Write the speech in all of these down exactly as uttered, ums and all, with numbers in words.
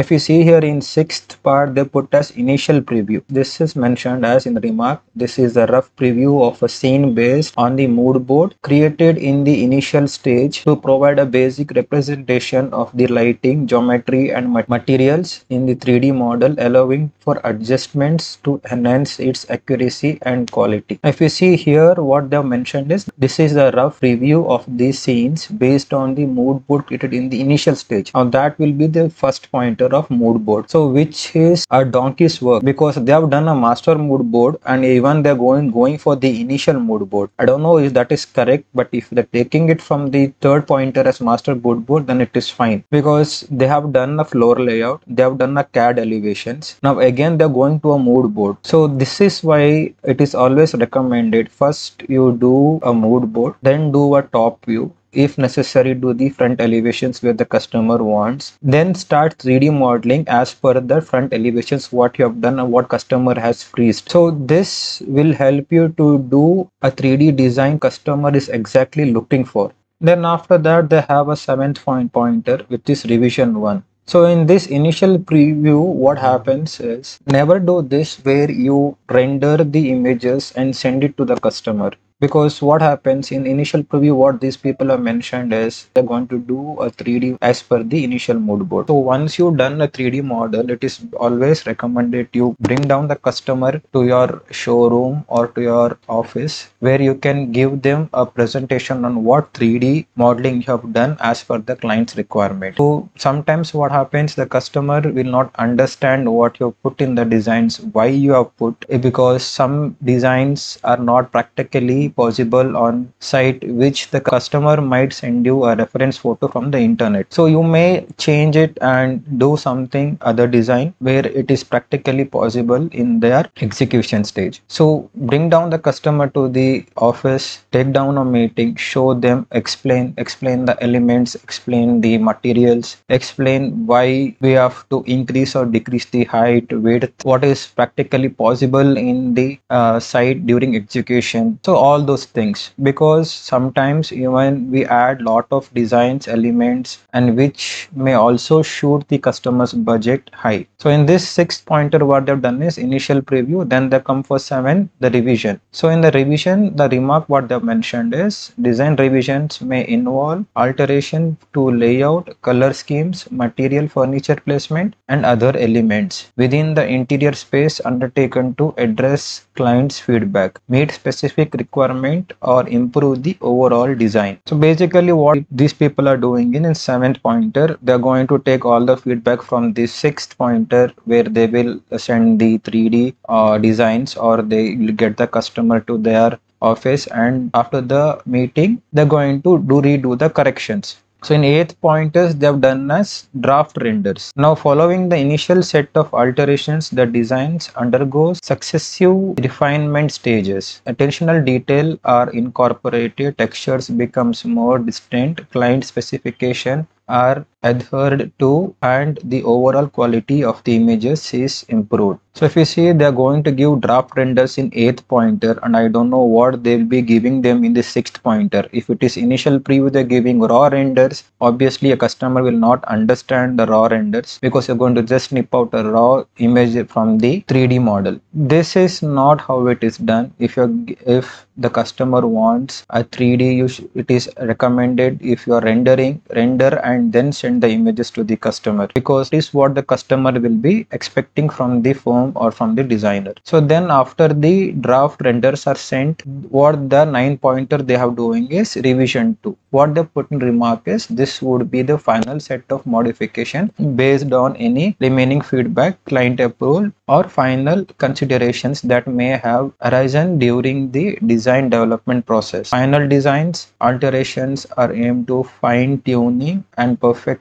If you see here in sixth part, they put as initial preview. This is mentioned as in the remark. This is the rough preview of a scene based on the mood board created in the initial stage to provide a basic representation of the lighting, geometry and materials in the three D model, allowing for adjustments to enhance its accuracy and quality. If you see here, what they have mentioned is this is the rough preview of these scenes based on the mood board created in the initial stage. Now that will be the first pointer of mood board, so which is a donkey's work, because they have done a master mood board and even they're going going for the initial mood board. I don't know if that is correct, but if they're taking it from the third pointer as master mood board, then it is fine, because they have done a floor layout, they have done a C A D elevations. Now again they're going to a mood board. So this is why it is always recommended, first you do a mood board, then do a top view. If necessary, do the front elevations where the customer wants, then start three D modeling as per the front elevations, what you have done and what customer has freezed. So this will help you to do a three D design customer is exactly looking for. Then after that they have a seventh point pointer, which is revision one. So in this initial preview, what happens is, never do this where you render the images and send it to the customer. Because what happens in initial preview, what these people have mentioned is they're going to do a three D as per the initial mood board. So once you've done a three D model, it is always recommended you bring down the customer to your showroom or to your office, where you can give them a presentation on what three D modeling you have done as per the client's requirement. So sometimes what happens, the customer will not understand what you put in the designs, why you have put, because some designs are not practically possible on site, which the customer might send you a reference photo from the internet. So you may change it and do something other design where it is practically possible in their execution stage. So bring down the customer to the office, take down a meeting, show them, explain explain the elements, explain the materials, explain why we have to increase or decrease the height, width, what is practically possible in the uh, site during execution. So all all those things, because sometimes even we add lot of designs, elements, and which may also shoot the customer's budget high. So in this sixth pointer, what they've done is initial preview, then they come for seven, the revision. So in the revision, the remark what they've mentioned is design revisions may involve alteration to layout, color schemes, material, furniture placement, and other elements within the interior space undertaken to address client's feedback, meet specific requirements requirement or improve the overall design. So basically what these people are doing in seventh pointer, they're going to take all the feedback from the sixth pointer, where they will send the three D uh, designs, or they will get the customer to their office, and after the meeting they're going to do redo the corrections. So in eighth pointers, they have done as draft renders. Now following the initial set of alterations, the designs undergoes successive refinement stages. Attentional detail are incorporated, textures becomes more distinct, client specification are adhered to, and the overall quality of the images is improved. So if you see, they are going to give draft renders in eighth pointer, and I don't know what they will be giving them in the sixth pointer. If it is initial preview, they are giving raw renders. Obviously a customer will not understand the raw renders, because you are going to just snip out a raw image from the three D model. This is not how it is done. If you if the customer wants a three D, you sh it is recommended, if you are rendering, render and then send the images to the customer, because this is what the customer will be expecting from the firm or from the designer. So then after the draft renders are sent, what the nine pointer they have doing is revision two. What they put in remark is this would be the final set of modification based on any remaining feedback, client approval or final considerations that may have arisen during the design development process. Final designs alterations are aimed to fine tuning and perfect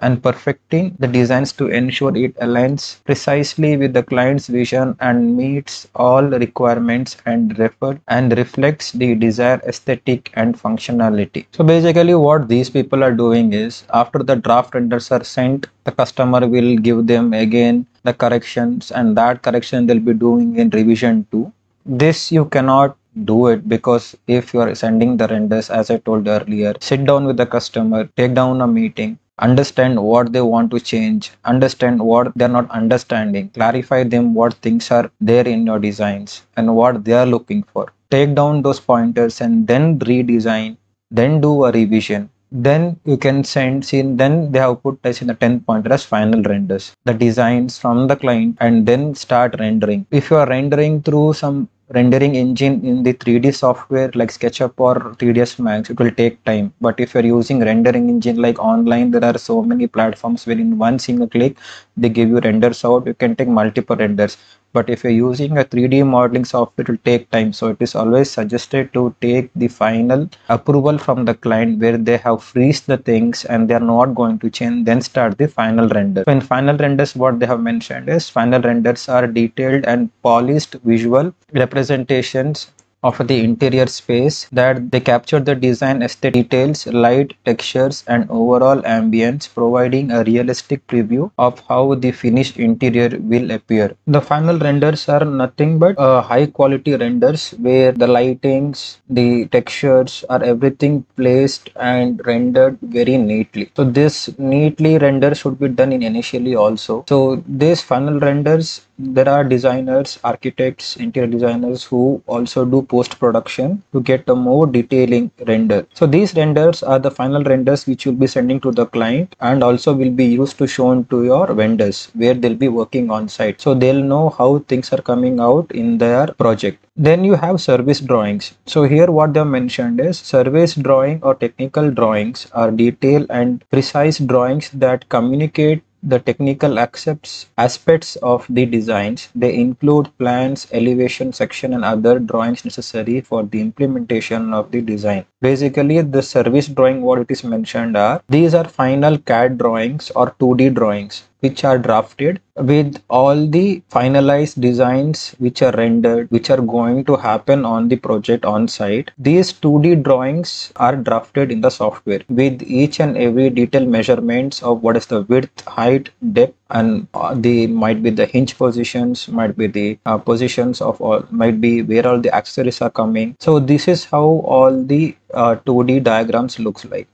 and perfecting the designs to ensure it aligns precisely with the client's vision and meets all requirements and refer and reflects the desired aesthetic and functionality. So basically what these people are doing is, after the draft renders are sent, the customer will give them again the corrections, and that correction they'll be doing in revision two. This you cannot do it, because if you are sending the renders, as I told earlier, sit down with the customer, take down a meeting, understand what they want to change, understand what they're not understanding, clarify them what things are there in your designs and what they are looking for. Take down those pointers and then redesign, then do a revision. Then you can send, see, then they have put as in the tenth pointer as final renders, the designs from the client, and then start rendering. If you are rendering through some rendering engine in the three D software like SketchUp or three D S Max, it will take time. But if you're using rendering engine like online, there are so many platforms where in one single click they give you renders out. You can take multiple renders. But if you're using a three D modeling software, it will take time. So it is always suggested to take the final approval from the client where they have freeze the things and they are not going to change, then start the final render. So in final renders, what they have mentioned is final renders are detailed and polished visual representations of the interior space that they capture the design aesthetic details, light, textures and overall ambience, providing a realistic preview of how the finished interior will appear. The final renders are nothing but uh, high quality renders where the lightings, the textures are everything placed and rendered very neatly. So this neatly render should be done in initially also. So these final renders, there are designers, architects, interior designers who also do post-production to get a more detailing render. So these renders are the final renders which you'll be sending to the client and also will be used to shown to your vendors where they'll be working on site. So they'll know how things are coming out in their project. Then you have service drawings. So here what they have mentioned is service drawing or technical drawings are detailed and precise drawings that communicate the technical aspects of the designs. They include plans, elevation section and other drawings necessary for the implementation of the design. Basically the service drawing, what it is mentioned are, these are final C A D drawings or two D drawings which are drafted with all the finalized designs which are rendered, which are going to happen on the project on site. These two D drawings are drafted in the software with each and every detailed measurements of what is the width, height, depth, and uh, the might be the hinge positions, might be the uh, positions of all, might be where all the accessories are coming. So this is how all the uh, two D diagrams looks like.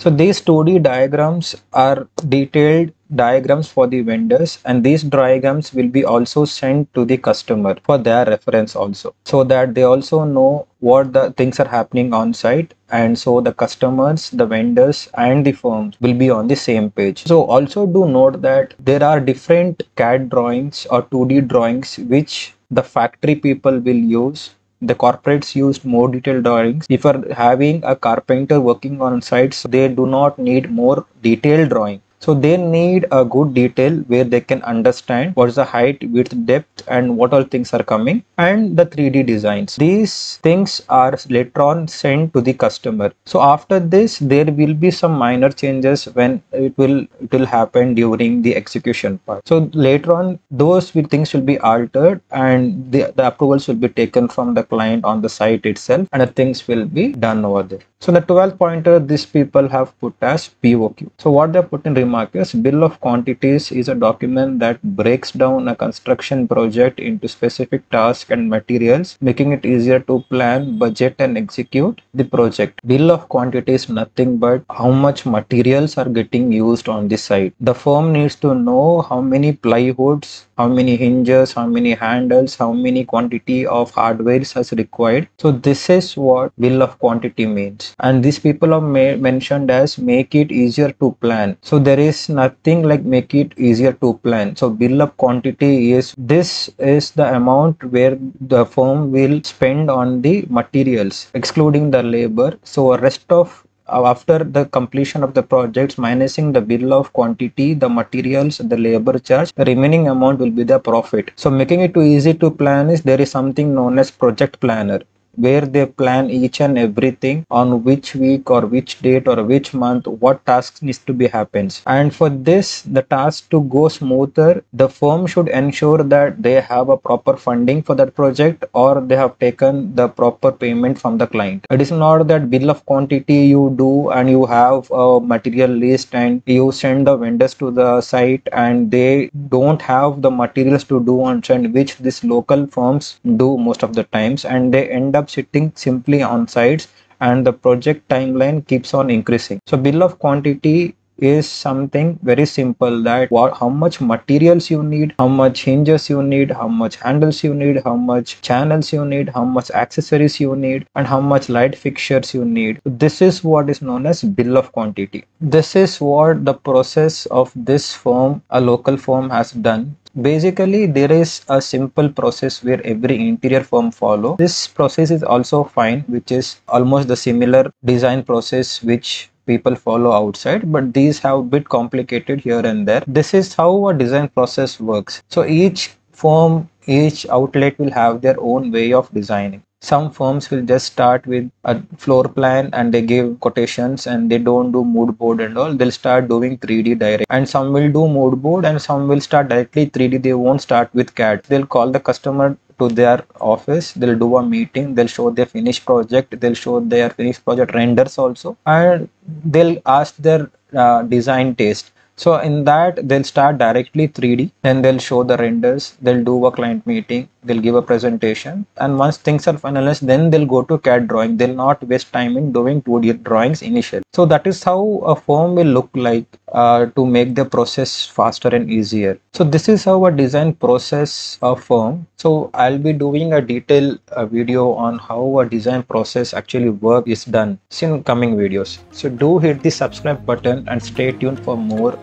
So these two D diagrams are detailed diagrams for the vendors, and these diagrams will be also sent to the customer for their reference also, so that they also know what the things are happening on site, and so the customers, the vendors and the firms will be on the same page. So also do note that there are different C A D drawings or two D drawings which the factory people will use. The corporates used more detailed drawings. If you are having a carpenter working on sites, they do not need more detailed drawing. So they need a good detail where they can understand what is the height, width, depth and what all things are coming, and the three D designs. These things are later on sent to the customer. So after this there will be some minor changes when it will it will happen during the execution part. So later on those things will be altered and the, the approvals will be taken from the client on the site itself, and the things will be done over there. So the twelfth pointer, these people have put as P O Q. So what they put in remark is bill of quantities is a document that breaks down a construction project into specific tasks and materials, making it easier to plan, budget and execute the project. Bill of quantities nothing but how much materials are getting used on the site. The firm needs to know how many plywoods, how many hinges, how many handles, how many quantity of hardware is required. So this is what bill of quantity means, and these people are mentioned as make it easier to plan. So there is nothing like make it easier to plan. So bill of quantity is, this is the amount where the firm will spend on the materials excluding the labor. So rest of after the completion of the projects, minusing the bill of quantity, the materials, the labor charge, the remaining amount will be the profit. So making it too easy to plan is, there is something known as project planner, where they plan each and everything on which week or which date or which month what tasks needs to be happens. And for this, the task to go smoother, the firm should ensure that they have a proper funding for that project or they have taken the proper payment from the client. It is not that bill of quantity you do and you have a material list and you send the vendors to the site and they don't have the materials to do on site, which these local firms do most of the times, and they end up sitting simply on sites and the project timeline keeps on increasing. So bill of quantity is something very simple, that what how much materials you need, how much hinges you need, how much handles you need, how much channels you need, how much accessories you need, and how much light fixtures you need. This is what is known as bill of quantity. This is what the process of this firm, a local firm, has done. Basically, there is a simple process where every interior firm follow. This process is also fine, which is almost the similar design process which people follow outside, but these have a bit complicated here and there. This is how a design process works. So each firm, each outlet will have their own way of designing. Some firms will just start with a floor plan and they give quotations and they don't do mood board and all. They'll start doing three D direct, and some will do mood board and some will start directly three D. They won't start with C A D. They'll call the customer to their office, they'll do a meeting, they'll show their finished project, they'll show their finished project renders also, and they'll ask their uh, design taste. So in that, they'll start directly three D, then they'll show the renders, they'll do a client meeting, they'll give a presentation, and once things are finalized, then they'll go to C A D drawing. They'll not waste time in doing two D drawings initially. So that is how a firm will look like uh, to make the process faster and easier. So this is how a design process of firm. So I'll be doing a detailed uh, video on how a design process actually work is done in coming videos. So do hit the subscribe button and stay tuned for more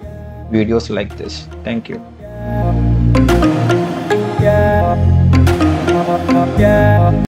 videos like this. Thank you. Yeah.